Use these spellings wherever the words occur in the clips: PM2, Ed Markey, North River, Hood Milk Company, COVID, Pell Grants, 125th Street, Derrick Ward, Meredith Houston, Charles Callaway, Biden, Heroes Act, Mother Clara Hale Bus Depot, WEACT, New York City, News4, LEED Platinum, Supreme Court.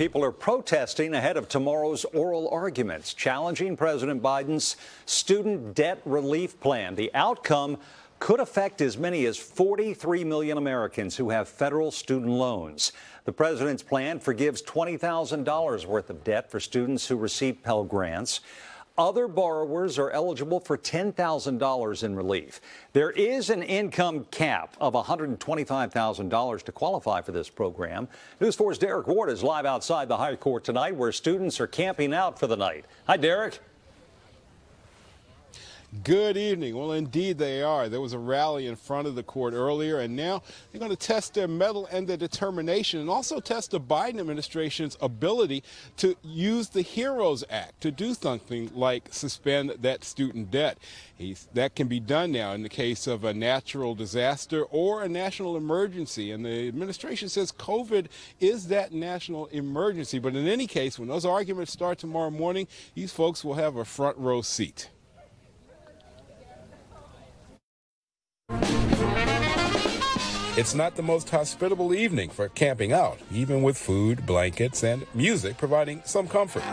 People are protesting ahead of tomorrow's oral arguments, challenging President Biden's student debt relief plan. The outcome could affect as many as 43 million Americans who have federal student loans. The president's plan forgives $20,000 worth of debt for students who receive Pell Grants. Other borrowers are eligible for $10,000 in relief. There is an income cap of $125,000 to qualify for this program. News 4's Derrick Ward is live outside the High Court tonight, where students are camping out for the night. Hi, Derrick. Good evening. Well, indeed they are. There was a rally in front of the court earlier, and now they're going to test their mettle and their determination, and also test the Biden administration's ability to use the Heroes Act to do something like suspend that student debt. That can be done now in the case of a natural disaster or a national emergency, and the administration says COVID is that national emergency. But in any case, when those arguments start tomorrow morning, these folks will have a front row seat. It's not the most hospitable evening for camping out, even with food, blankets, and music providing some comfort.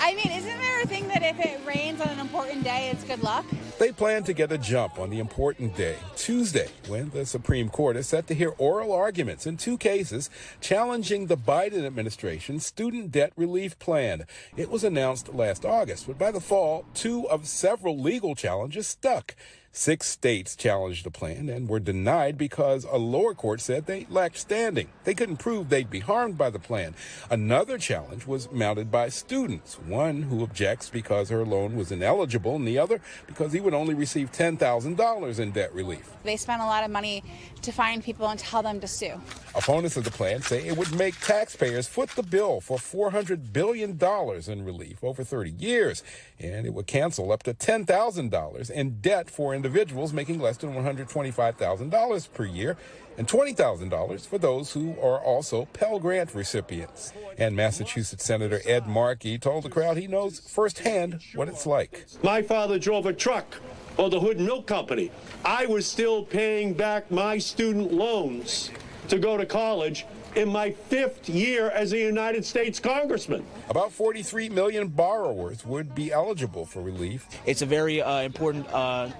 I mean, isn't there a thing that if it rains on an important day, it's good luck? They plan to get a jump on the important day, Tuesday, when the Supreme Court is set to hear oral arguments in two cases challenging the Biden administration's student debt relief plan. It was announced last August, but by the fall, two of several legal challenges stuck. 6 states challenged the plan and were denied because a lower court said they lacked standing. They couldn't prove they'd be harmed by the plan. Another challenge was mounted by students, one who objects because her loan was ineligible and the other because he would only receive $10,000 in debt relief. They spent a lot of money to find people and tell them to sue. Opponents of the plan say it would make taxpayers foot the bill for $400 billion in relief over 30 years, and it would cancel up to $10,000 in debt for individuals making less than $125,000 per year, and $20,000 for those who are also Pell Grant recipients. And Massachusetts Senator Ed Markey told the crowd he knows firsthand what it's like. My father drove a truck for the Hood Milk Company. I was still paying back my student loans to go to college in my 5th year as a United States congressman. About 43 million borrowers would be eligible for relief. It's a very important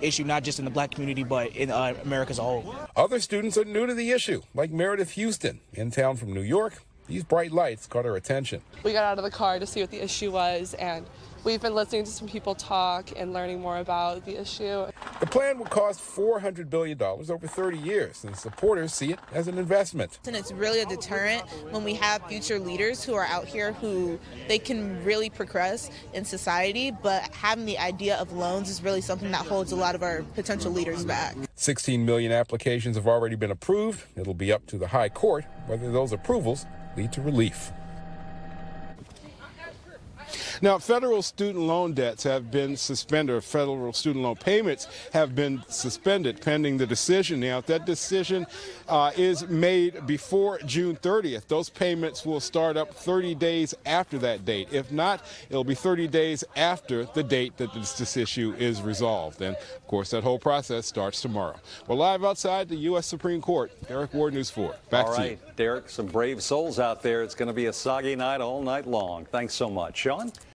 issue, not just in the black community, but in America as a whole. Other students are new to the issue, like Meredith Houston, in town from New York. These bright lights caught her attention. We got out of the car to see what the issue was, and we've been listening to some people talk and learning more about the issue. The plan would cost $400 billion over 30 years, and supporters see it as an investment. And it's really a deterrent when we have future leaders who are out here who they can really progress in society, but having the idea of loans is really something that holds a lot of our potential leaders back. 16 million applications have already been approved. It'll be up to the High Court whether those approvals lead to relief. Now, federal student loan debts have been suspended, or federal student loan payments have been suspended pending the decision. Now, if that decision is made before June 30th, those payments will start up 30 days after that date. If not, it'll be 30 days after the date that this issue is resolved. And, of course, that whole process starts tomorrow. We're live outside the U.S. Supreme Court. Derrick Ward, News 4. Back to you. All right, Derrick, some brave souls out there. It's going to be a soggy night all night long. Thanks so much. Sean?